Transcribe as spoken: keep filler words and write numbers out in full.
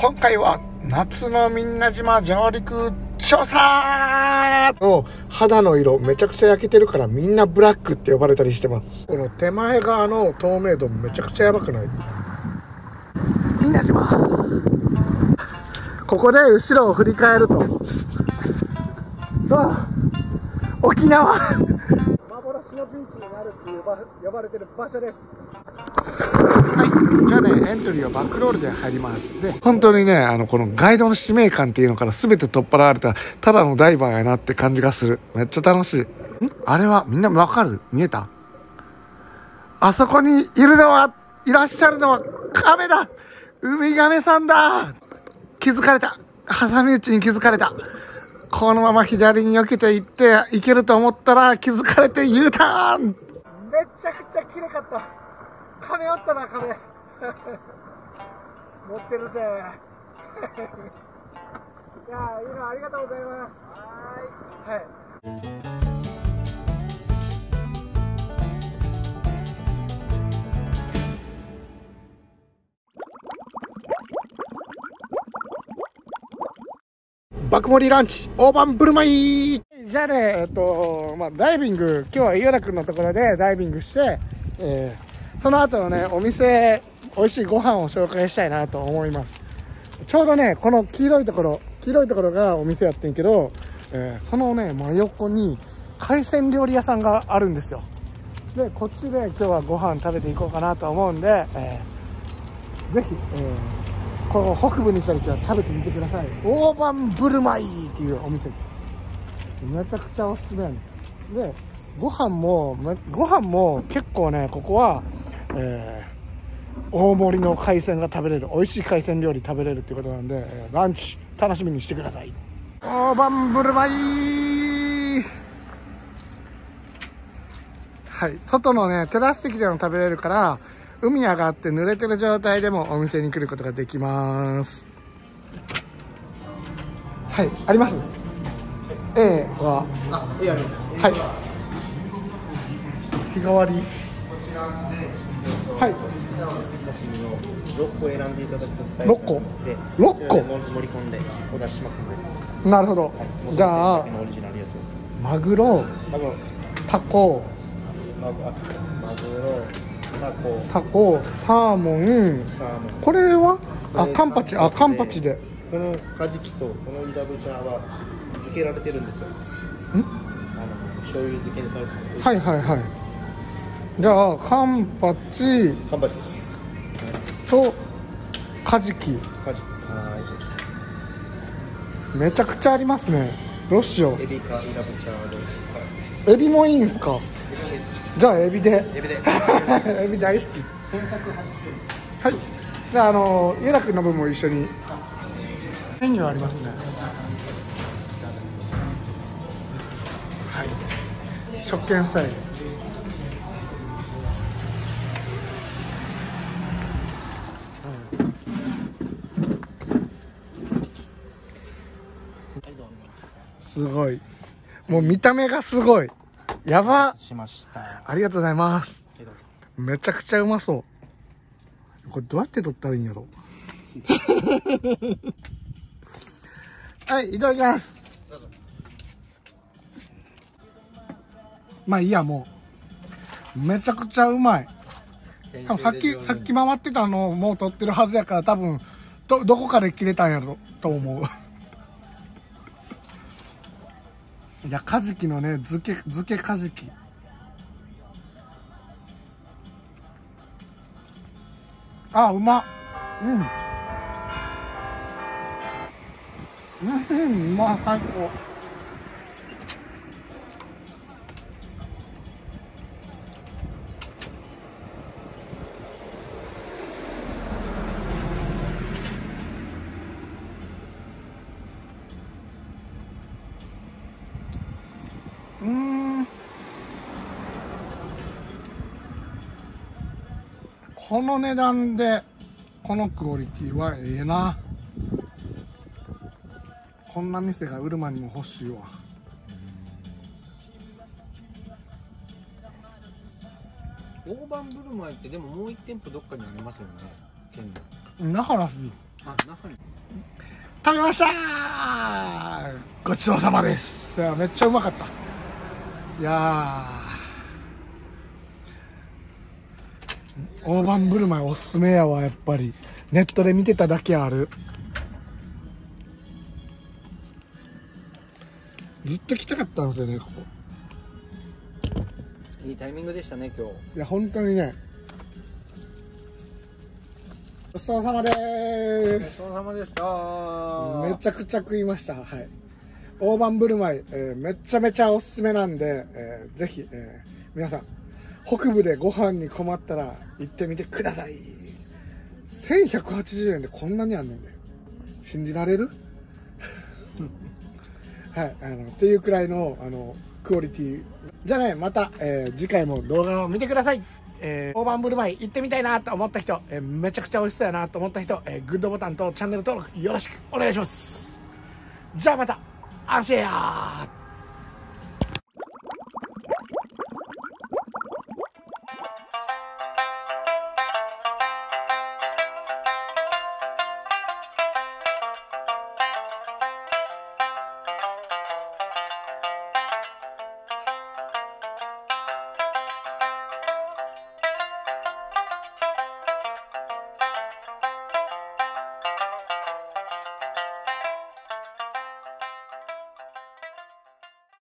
今回は夏のみんな島上陸調査の肌の色めちゃくちゃ焼けてるからみんなブラックって呼ばれたりしてます。この手前側の透明度めちゃくちゃやばくない？みんな島、ここで後ろを振り返ると、わあ沖縄幻のビーチになるっていう呼ばれてる場所です。はい、じゃあねエントリーはバックロールで入ります。で本当にねあのこのガイドの使命感っていうのから全て取っ払われたただのダイバーやなって感じがする。めっちゃ楽しい。んあれはみんなわかる？見えた？あそこにいるのはいらっしゃるのはカメだ。ウミガメさんだ。気づかれた。挟み撃ちに気づかれた。このまま左に避けていって行けると思ったら気づかれて U ターン。めちゃくちゃ綺麗かった。カメあったな、カメ持ってるぜいやー、今ありがとうございます。はーい、はい。爆盛りランチ大盤振る舞い。じゃあね、えっとまあ、ダイビング、今日は伊原くんのところでダイビングして、えー、その後のねお店、美味しいご飯を紹介したいなと思います。ちょうどねこの黄色いところ黄色いところがお店やってんけど、えー、そのね真横に海鮮料理屋さんがあるんですよ。でこっちで今日はご飯食べていこうかなと思うんで、えー、ぜひ、えーこの北部に来た時は食べてみてください。大盤振る舞いっていうお店、めちゃくちゃおすすめなんです。でご飯もご飯も結構ねここは、えー、大盛りの海鮮が食べれる、美味しい海鮮料理食べれるっていうことなんで、えー、ランチ楽しみにしてください。大盤振る舞い。はい、外のねテラス席でも食べれるから海上がって濡れてる状態でもお店に来ることができます。はい、あります。 A はあ、A あります。はい、日替わりこちらで、はい、ろっこ選んでいただくスタイルなのでろっこ盛り込んでお出ししますので。なるほど、はい、じゃあマグロ、マグロ、タコ、マグロ、マグロ、タコ、タコ、サーモン、サーモン、これはあカンパチ、あカンパチで、このカジキとこのイダブちゃんは漬けられてるんですよ。ん？あの醤油漬けにされてる。はいはいはい。じゃあカンパチ、カンパチとカジキ、カジキ、はい。めちゃくちゃありますね。どうしよう。エビかイダブちゃんはどうですか？エビもいいんですか？じゃあエビで。エビで。エビ大好き。はい。じゃああの伊原くんの分も一緒に。メニューありますね。はい。食券スタイル。すごい。もう見た目がすごい。やばしました。ありがとうございます。めちゃくちゃうまそう。これどうやって取ったらいいんやろ。はい、いただきます。まあいいや、もう。めちゃくちゃうまい。多分さっき、さっき回ってたのをもう取ってるはずやから、多分、ど、どこかで切れたんやろ、と思う。いやカジキのね漬け漬けカジキ、あうまっ、うんうん、うまっ、最高。この値段でこのクオリティはええな。こんな店がウルマにも欲しいわ。大盤振る舞いってでももう一店舗どっかにありますよね、県内。那覇ラス。あ、那覇に。食べましたー。ごちそうさまです。いやめっちゃうまかった。いやー。大盤振る舞いおすすめやわやっぱり。ネットで見てただけある。ずっと来たかったんですよねここ。いいタイミングでしたね今日。いや本当にね。ごちそうさまでーす。ごちそうさまでしたー。めちゃくちゃ食いました。はい。大盤振る舞い、えー、めちゃめちゃおすすめなんで、えー、ぜひ、えー、皆さん北部でご飯に困ったら行ってみてください。せんひゃくはちじゅうえんでこんなにあんねんね。信じられる？はい、あのっていうくらいのあのクオリティじゃない。また、えー、次回も動画を見てください。えー、大盤振る舞い行ってみたいなと思った人、えー、めちゃくちゃ美味しそうやなと思った人、えー、グッドボタンとチャンネル登録よろしくお願いします。じゃあまた、安心やー。